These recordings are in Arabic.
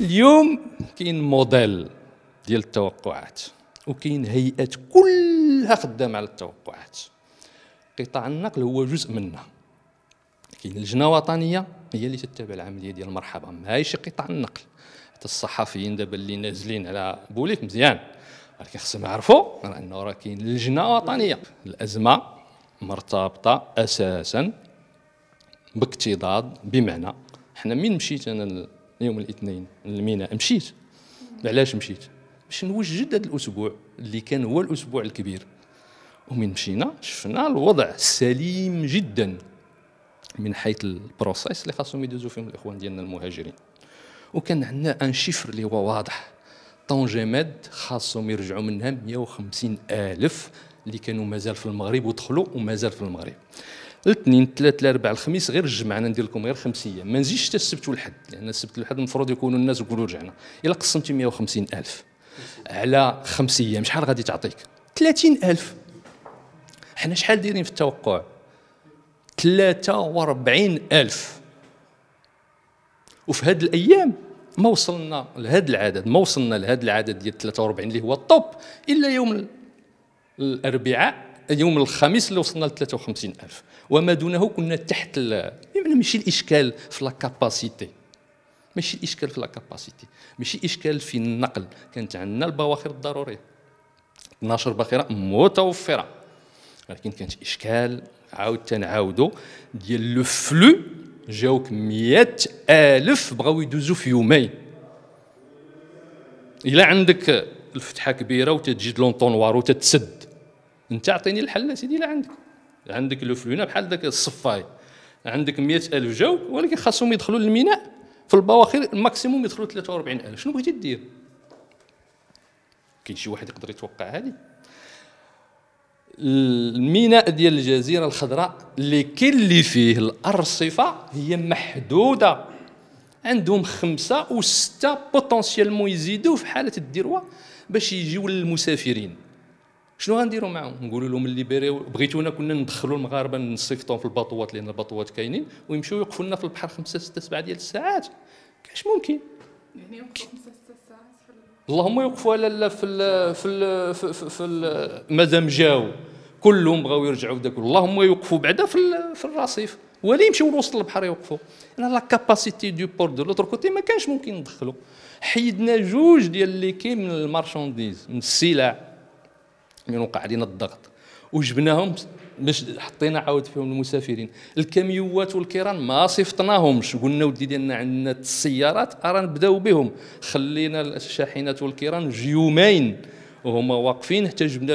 اليوم كاين موديل ديال التوقعات وكاين هيئات كلها خدامه على التوقعات. قطاع النقل هو جزء منها، كاين لجنه وطنيه هي اللي تتبع العمليه ديال مرحبا، ماهيش قطاع النقل. حتى الصحفيين دابا اللي نازلين على بوليف مزيان، ولكن خصهم يعرفوا راه انه راه كاين لجنه وطنيه. الازمه مرتبطه اساسا باكتضاد، بمعنى حنا من مشيت انا يوم الاثنين لميناء، مشيت علاش مشيت؟ باش نوجد هذا الاسبوع اللي كان هو الاسبوع الكبير. ومن مشينا شفنا الوضع سليم جدا من حيث البروسيس اللي خاصهم يدوزوا فيهم الاخوان ديالنا المهاجرين، وكان عندنا ان شيفر اللي هو واضح. طنجة ماد خاصهم يرجعوا منها 150,000 اللي كانوا مازال في المغرب ودخلوا ومازال في المغرب. الاثنين الثلاث الاربع الخميس غير الجمعه، انا ندير لكم غير 5 ايام، ما نزيدش حتى السبت والحد، لان السبت والحد المفروض يكونوا الناس يقولوا رجعنا. الا قسمتي 150,000 على 5 ايام شحال غادي تعطيك؟ 30,000. حنا شحال دايرين في التوقع؟ 43,000. وفي هاد الايام ما وصلنا لهذا العدد، ما وصلنا لهذا العدد ديال 43 اللي هو الطوب الا يوم الاربعاء، يوم الخميس اللي وصلنا ل 53,000، وما دونه كنا تحت يعني ماشي الاشكال في لاكاباسيتي، ماشي الاشكال في لاكاباسيتي، ماشي اشكال في النقل. كانت عندنا البواخر الضروريه 12 باخره متوفره، ولكن كانت اشكال عاود تنعاودوا ديال لو فلو. جاوك 100,000 بغاو يدوزوا في يومين. الا عندك الفتحه كبيره وتتجي لونطونوار وتتسد، انت اعطيني الحل سيدي. لا عندك لو فلونا بحال داك الصفاي، عندك 100,000 جاو، ولكن خاصهم يدخلوا للميناء في البواخر الماكسيموم يدخلوا 43,000. شنو بغيتي دير؟ كاين شي واحد يقدر يتوقع هذه؟ الميناء ديال الجزيره الخضراء اللي كاين اللي فيه الارصفه هي محدوده، عندهم 5 و6 بوتونسيالمون يزيدوا في حاله الذروه باش يجيو للمسافرين. شنو غنديروا معاهم؟ نقولوا لهم اللي بغيتونا كنا ندخلوا المغاربه نصيفطوهم في الباطوات، لان الباطوات كاينين، ويمشيو يوقفوا لنا في البحر 5 6 7 ديال الساعات. كاش ممكن يعني يوقفوا 5 6 ساعات اللهم يوقفوا لا في ال في ال في ال مادام جاو كلهم بغاو يرجعوا داك، اللهم يوقفوا بعدا في الرصيف، ولا يمشيو لوسط البحر يوقفوا. انا لا كاباسيتي دو بور دو لوتر كوتي ما كانش ممكن ندخلوا. حيدنا 2 ديال اللي كاين من المارشانديز، من السلع، من وقع علينا الضغط وجبناهم باش حطينا عاود فيهم المسافرين. الكاميوات والكيران ما صيفطناهمش، قلنا ودي ديالنا عندنا السيارات راه نبداو بهم، خلينا الشاحنات والكيران يومين وهما واقفين حتى جبنا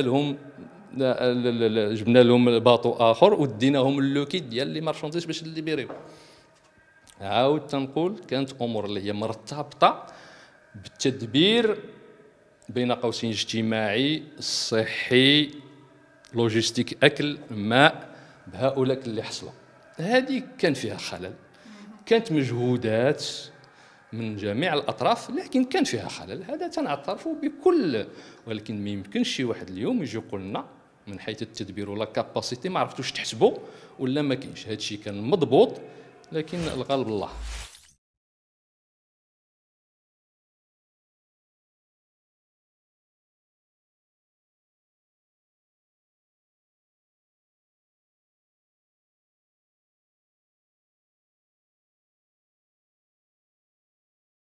لهم باطو اخر وديناهم اللوكيت ديال لي مارشونتيز باش ليبيريو. عاود تنقول كانت امور اللي هي مرتبطه بالتدبير بين قوسين اجتماعي، صحي، لوجيستيك، اكل، ماء، بهؤلاء اللي حصلوا. هذه كان فيها خلل، كانت مجهودات من جميع الاطراف، لكن كان فيها خلل، هذا تنعترفوا بكل. ولكن ما يمكنش شي واحد اليوم يجي يقولنا من حيث التدبير ولا كاباسيتي ما عرفتوش تحسبوا ولا ما كاينش. هذا الشيء كان مضبوط، لكن الغالب الله.